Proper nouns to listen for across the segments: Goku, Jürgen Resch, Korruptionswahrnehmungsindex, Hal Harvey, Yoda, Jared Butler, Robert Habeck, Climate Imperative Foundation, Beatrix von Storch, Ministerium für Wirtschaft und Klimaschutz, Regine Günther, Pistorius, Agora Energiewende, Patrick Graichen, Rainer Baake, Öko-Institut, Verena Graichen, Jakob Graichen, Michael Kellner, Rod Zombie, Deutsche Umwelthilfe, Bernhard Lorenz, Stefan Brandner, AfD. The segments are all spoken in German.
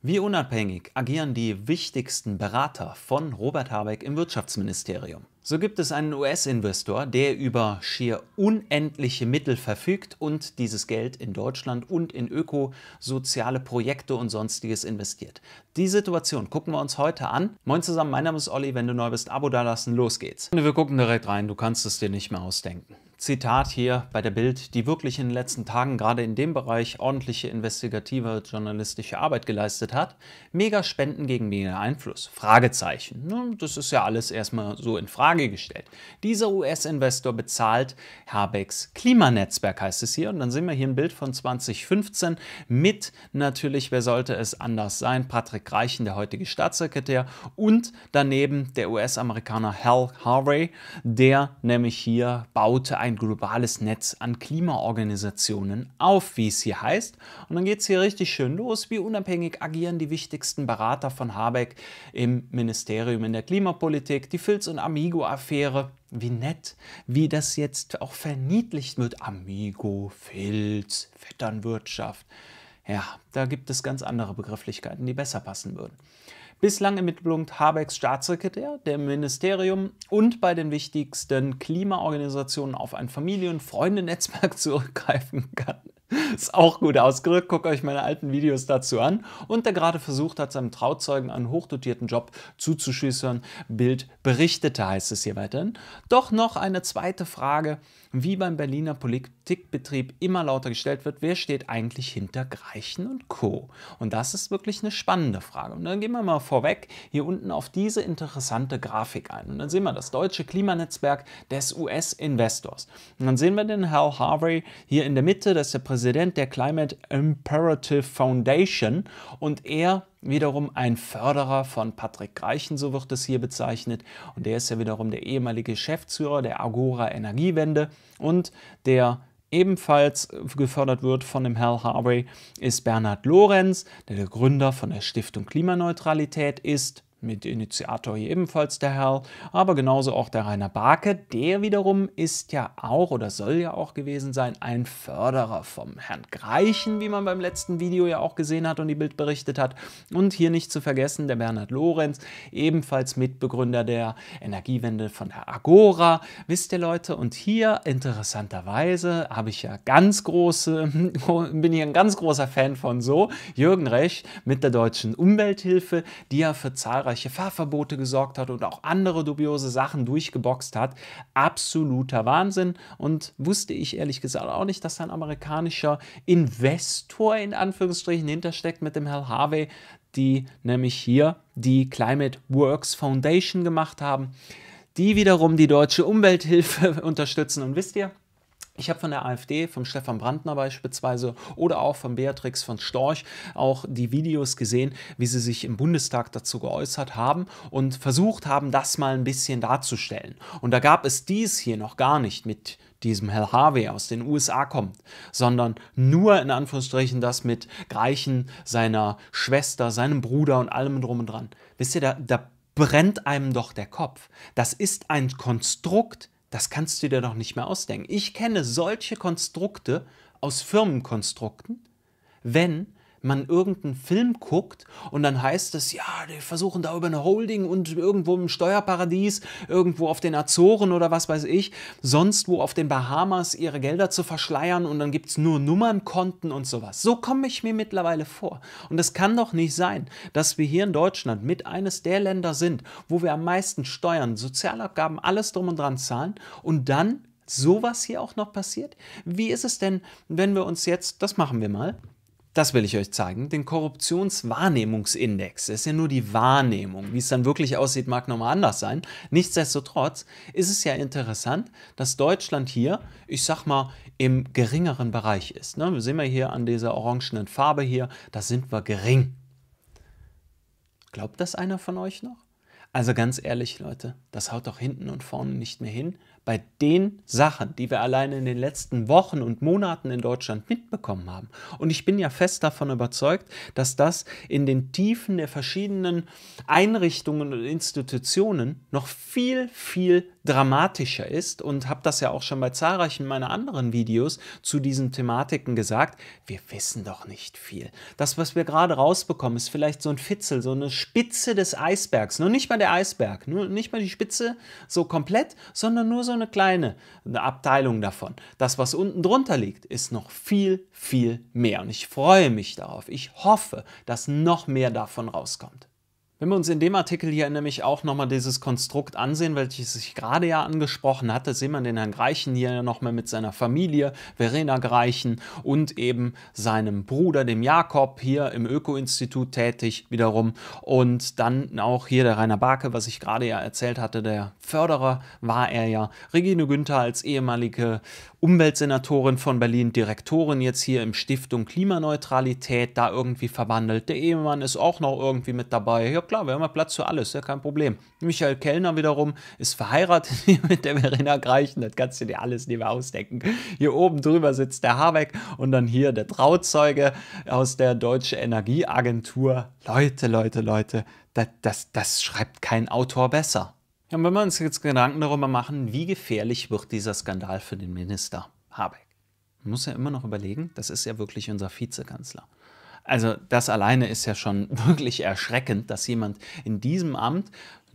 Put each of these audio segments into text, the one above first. Wie unabhängig agieren die wichtigsten Berater von Robert Habeck im Wirtschaftsministerium? So gibt es einen US-Investor, der über schier unendliche Mittel verfügt und dieses Geld in Deutschland und in ökosoziale Projekte und Sonstiges investiert. Die Situation gucken wir uns heute an. Moin zusammen, mein Name ist Olli, wenn du neu bist, Abo dalassen, los geht's. Wir gucken direkt rein, du kannst es dir nicht mehr ausdenken. Zitat hier bei der Bild, die wirklich in den letzten Tagen gerade in dem Bereich ordentliche investigative journalistische Arbeit geleistet hat. Mega Spenden gegen mega Einfluss? Fragezeichen. Das ist ja alles erstmal so in Frage gestellt. Dieser US-Investor bezahlt Habecks Klimanetzwerk, heißt es hier. Und dann sehen wir hier ein Bild von 2015 mit natürlich, wer sollte es anders sein, Patrick Graichen, der heutige Staatssekretär, und daneben der US-Amerikaner Hal Harvey, der nämlich hier baute ein globales Netz an Klimaorganisationen auf, wie es hier heißt. Und dann geht es hier richtig schön los. Wie unabhängig agieren die wichtigsten Berater von Habeck im Ministerium in der Klimapolitik? Die Filz- und Amigo-Affäre. Wie nett, wie das jetzt auch verniedlicht wird. Amigo, Filz, Vetternwirtschaft. Ja, da gibt es ganz andere Begrifflichkeiten, die besser passen würden. Bislang im Mittelpunkt Habecks Staatssekretär, dem Ministerium und bei den wichtigsten Klimaorganisationen auf ein Familien- und Freundennetzwerk zurückgreifen kann. Ist auch gut ausgedrückt, guckt euch meine alten Videos dazu an. Und der gerade versucht hat, seinem Trauzeugen einen hochdotierten Job zuzuschüssern, Bild berichtete, heißt es hier weiterhin. Doch noch eine zweite Frage, wie beim Berliner Politikbetrieb immer lauter gestellt wird, wer steht eigentlich hinter Graichen und Co.? Und das ist wirklich eine spannende Frage. Und dann gehen wir mal vorweg hier unten auf diese interessante Grafik ein. Und dann sehen wir das deutsche Klimanetzwerk des US-Investors. Und dann sehen wir den Hal Harvey hier in der Mitte, das ist der Präsident der Climate Imperative Foundation und er wiederum ein Förderer von Patrick Graichen, so wird es hier bezeichnet. Und der ist ja wiederum der ehemalige Geschäftsführer der Agora Energiewende und der ebenfalls gefördert wird von dem Hal Harvey ist Bernhard Lorenz, der der Gründer von der Stiftung Klimaneutralität ist. Mit Initiator hier ebenfalls der Hal, aber genauso auch der Rainer Baake, der wiederum ist ja auch oder soll ja auch gewesen sein, ein Förderer vom Herrn Graichen, wie man beim letzten Video ja auch gesehen hat und die Bild berichtet hat. Und hier nicht zu vergessen, der Bernhard Lorenz, ebenfalls Mitbegründer der Energiewende von der Agora. Wisst ihr Leute, und hier interessanterweise habe ich ja bin ich ein ganz großer Fan von so, Jürgen Resch mit der Deutschen Umwelthilfe, die ja für zahlreiche Fahrverbote gesorgt hat und auch andere dubiose Sachen durchgeboxt hat. Absoluter Wahnsinn und wusste ich ehrlich gesagt auch nicht, dass ein amerikanischer Investor in Anführungsstrichen hintersteckt mit dem Hal Harvey, die nämlich hier die Climate Works Foundation gemacht haben, die wiederum die Deutsche Umwelthilfe unterstützen. Und wisst ihr, ich habe von der AfD, vom Stefan Brandner beispielsweise oder auch von Beatrix von Storch auch die Videos gesehen, wie sie sich im Bundestag dazu geäußert haben und versucht haben, das mal ein bisschen darzustellen. Und da gab es dies hier noch gar nicht mit diesem Hal Harvey aus den USA kommt, sondern nur in Anführungsstrichen das mit Graichen, seiner Schwester, seinem Bruder und allem drum und dran. Wisst ihr, da brennt einem doch der Kopf. Das ist ein Konstrukt, das kannst du dir doch nicht mehr ausdenken. Ich kenne solche Konstrukte aus Firmenkonstrukten, wenn man irgendeinen Film guckt und dann heißt es, ja, die versuchen da über eine Holding und irgendwo im Steuerparadies, irgendwo auf den Azoren oder was weiß ich, sonst wo auf den Bahamas ihre Gelder zu verschleiern und dann gibt es nur Nummernkonten und sowas. So komme ich mir mittlerweile vor. Und es kann doch nicht sein, dass wir hier in Deutschland mit eines der Länder sind, wo wir am meisten Steuern, Sozialabgaben, alles drum und dran zahlen und dann sowas hier auch noch passiert. Wie ist es denn, wenn wir uns jetzt, das machen wir mal, das will ich euch zeigen, den Korruptionswahrnehmungsindex. Das ist ja nur die Wahrnehmung. Wie es dann wirklich aussieht, mag nochmal anders sein. Nichtsdestotrotz ist es ja interessant, dass Deutschland hier, ich sag mal, im geringeren Bereich ist. Ne? Wir sehen wir hier an dieser orangenen Farbe hier, da sind wir gering. Glaubt das einer von euch noch? Also ganz ehrlich, Leute, das haut doch hinten und vorne nicht mehr hin. bei den Sachen, die wir alleine in den letzten Wochen und Monaten in Deutschland mitbekommen haben. Und ich bin ja fest davon überzeugt, dass das in den Tiefen der verschiedenen Einrichtungen und Institutionen noch viel, viel dramatischer ist. Und habe das ja auch schon bei zahlreichen meiner anderen Videos zu diesen Thematiken gesagt, wir wissen doch nicht viel. Das, was wir gerade rausbekommen, ist vielleicht so ein Fitzel, so eine Spitze des Eisbergs. Nur nicht mal der Eisberg, nur nicht mal die Spitze so komplett, sondern nur so eine kleine Abteilung davon. Das, was unten drunter liegt, ist noch viel, viel mehr. Und ich freue mich darauf. Ich hoffe, dass noch mehr davon rauskommt. Wenn wir uns in dem Artikel hier nämlich auch nochmal dieses Konstrukt ansehen, welches ich gerade ja angesprochen hatte, sehen wir den Herrn Graichen hier nochmal mit seiner Familie, Verena Graichen und eben seinem Bruder, dem Jakob, hier im Öko-Institut tätig wiederum. Und dann auch hier der Rainer Baake, was ich gerade ja erzählt hatte, der Förderer war er ja. Regine Günther als ehemalige Umweltsenatorin von Berlin, Direktorin jetzt hier im Stiftung Klimaneutralität, da irgendwie verwandelt. Der Ehemann ist auch noch irgendwie mit dabei. Ja klar, wir haben ja Platz für alles, ja kein Problem. Michael Kellner wiederum ist verheiratet mit der Verena Graichen, das kannst du dir alles nicht mehr ausdenken. Hier oben drüber sitzt der Habeck und dann hier der Trauzeuge aus der Deutsche Energieagentur. Leute, Leute, Leute, das schreibt kein Autor besser. Ja, und wenn wir uns jetzt Gedanken darüber machen, wie gefährlich wird dieser Skandal für den Minister Habeck? Man muss ja immer noch überlegen, das ist ja wirklich unser Vizekanzler. Also das alleine ist ja schon wirklich erschreckend, dass jemand in diesem Amt,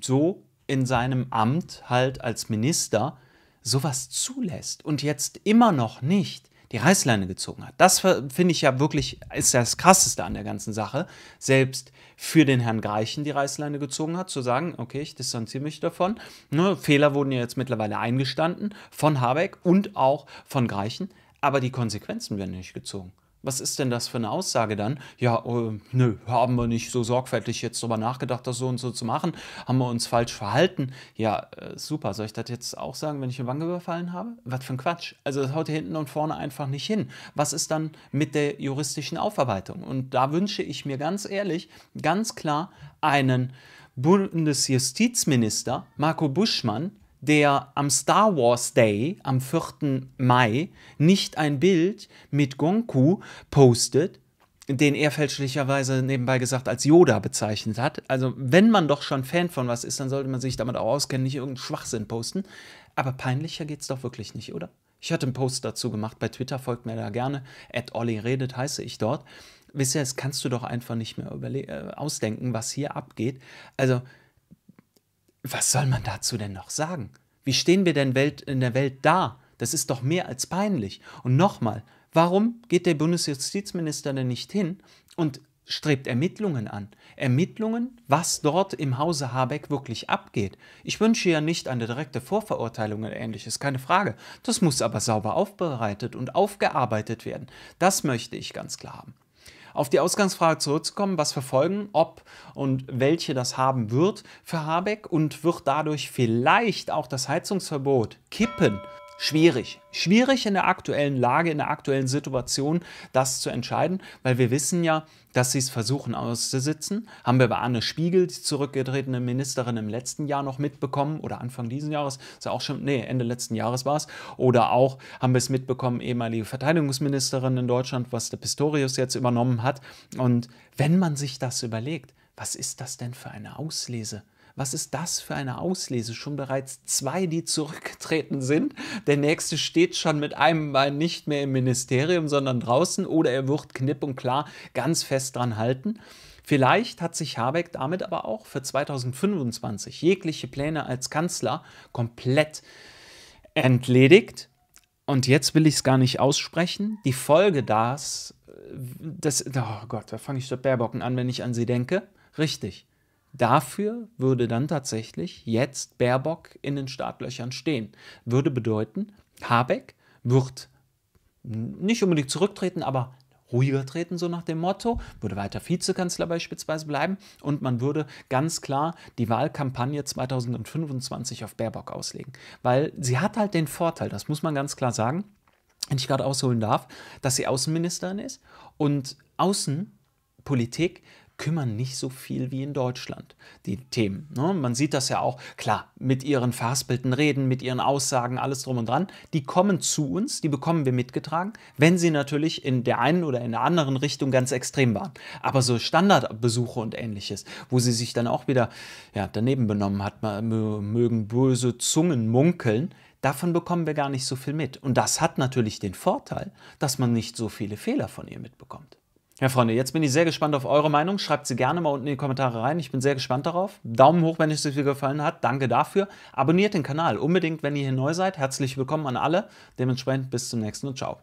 so in seinem Amt halt als Minister, sowas zulässt und jetzt immer noch nicht die Reißleine gezogen hat. Das finde ich ja wirklich, ist das Krasseste an der ganzen Sache, selbst für den Herrn Graichen die Reißleine gezogen hat, zu sagen, okay, ich distanziere mich davon. Ne, Fehler wurden ja jetzt mittlerweile eingestanden von Habeck und auch von Graichen, aber die Konsequenzen werden nicht gezogen. Was ist denn das für eine Aussage dann? Ja, nö, haben wir nicht so sorgfältig jetzt drüber nachgedacht, das so und so zu machen. Haben wir uns falsch verhalten? Ja, super, soll ich das jetzt auch sagen, wenn ich eine Wange überfallen habe? Was für ein Quatsch. Also das haut hier hinten und vorne einfach nicht hin. Was ist dann mit der juristischen Aufarbeitung? Und da wünsche ich mir ganz ehrlich, ganz klar einen Bundesjustizminister, Marco Buschmann, der am Star Wars Day am 4. Mai nicht ein Bild mit Goku postet, den er fälschlicherweise nebenbei gesagt als Yoda bezeichnet hat. Also wenn man doch schon Fan von was ist, dann sollte man sich damit auch auskennen, nicht irgendeinen Schwachsinn posten. Aber peinlicher geht's doch wirklich nicht, oder? Ich hatte einen Post dazu gemacht, bei Twitter, folgt mir da gerne, @olliredet heiße ich dort. Wisst ihr, das kannst du doch einfach nicht mehr ausdenken, was hier abgeht. Also was soll man dazu denn noch sagen? Wie stehen wir denn in der Welt da? Das ist doch mehr als peinlich. Und nochmal, warum geht der Bundesjustizminister denn nicht hin und strebt Ermittlungen an? Ermittlungen, was dort im Hause Habeck wirklich abgeht. Ich wünsche ja nicht eine direkte Vorverurteilung oder Ähnliches, keine Frage. Das muss aber sauber aufbereitet und aufgearbeitet werden. Das möchte ich ganz klar haben. Auf die Ausgangsfrage zurückzukommen, was für Folgen, ob und welche das haben wird für Habeck und wird dadurch vielleicht auch das Heizungsverbot kippen? Schwierig. Schwierig in der aktuellen Lage, in der aktuellen Situation, das zu entscheiden, weil wir wissen ja, dass sie es versuchen auszusitzen. Haben wir bei Anne Spiegel, die zurückgetretene Ministerin im letzten Jahr noch mitbekommen oder Anfang diesen Jahres, ist ja auch schon, nee, Ende letzten Jahres war es, oder auch haben wir es mitbekommen, ehemalige Verteidigungsministerin in Deutschland, was der Pistorius jetzt übernommen hat. Und wenn man sich das überlegt, was ist das denn für eine Auslese? Was ist das für eine Auslese? Schon bereits 2, die zurückgetreten sind. Der nächste steht schon mit einem Bein nicht mehr im Ministerium, sondern draußen. Oder er wird knipp und klar ganz fest dran halten. Vielleicht hat sich Habeck damit aber auch für 2025 jegliche Pläne als Kanzler komplett entledigt. Und jetzt will ich es gar nicht aussprechen. Die Folge das oh Gott, da fange ich mit Baerbocken an, wenn ich an sie denke. Richtig. Dafür würde dann tatsächlich jetzt Baerbock in den Startlöchern stehen. Würde bedeuten, Habeck wird nicht unbedingt zurücktreten, aber ruhiger treten, so nach dem Motto, würde weiter Vizekanzler beispielsweise bleiben und man würde ganz klar die Wahlkampagne 2025 auf Baerbock auslegen. Weil sie hat halt den Vorteil, das muss man ganz klar sagen, wenn ich gerade ausholen darf, dass sie Außenministerin ist und Außenpolitik kümmern nicht so viel wie in Deutschland, die Themen. Ne? Man sieht das ja auch, klar, mit ihren verhaspelten Reden, mit ihren Aussagen, alles drum und dran. Die kommen zu uns, die bekommen wir mitgetragen, wenn sie natürlich in der einen oder in der anderen Richtung ganz extrem waren. Aber so Standardbesuche und Ähnliches, wo sie sich dann auch wieder ja, daneben benommen hat, mögen böse Zungen munkeln, davon bekommen wir gar nicht so viel mit. Und das hat natürlich den Vorteil, dass man nicht so viele Fehler von ihr mitbekommt. Ja, Freunde, jetzt bin ich sehr gespannt auf eure Meinung. Schreibt sie gerne mal unten in die Kommentare rein. Ich bin sehr gespannt darauf. Daumen hoch, wenn es euch gefallen hat. Danke dafür. Abonniert den Kanal unbedingt, wenn ihr hier neu seid. Herzlich willkommen an alle. Dementsprechend bis zum nächsten und ciao.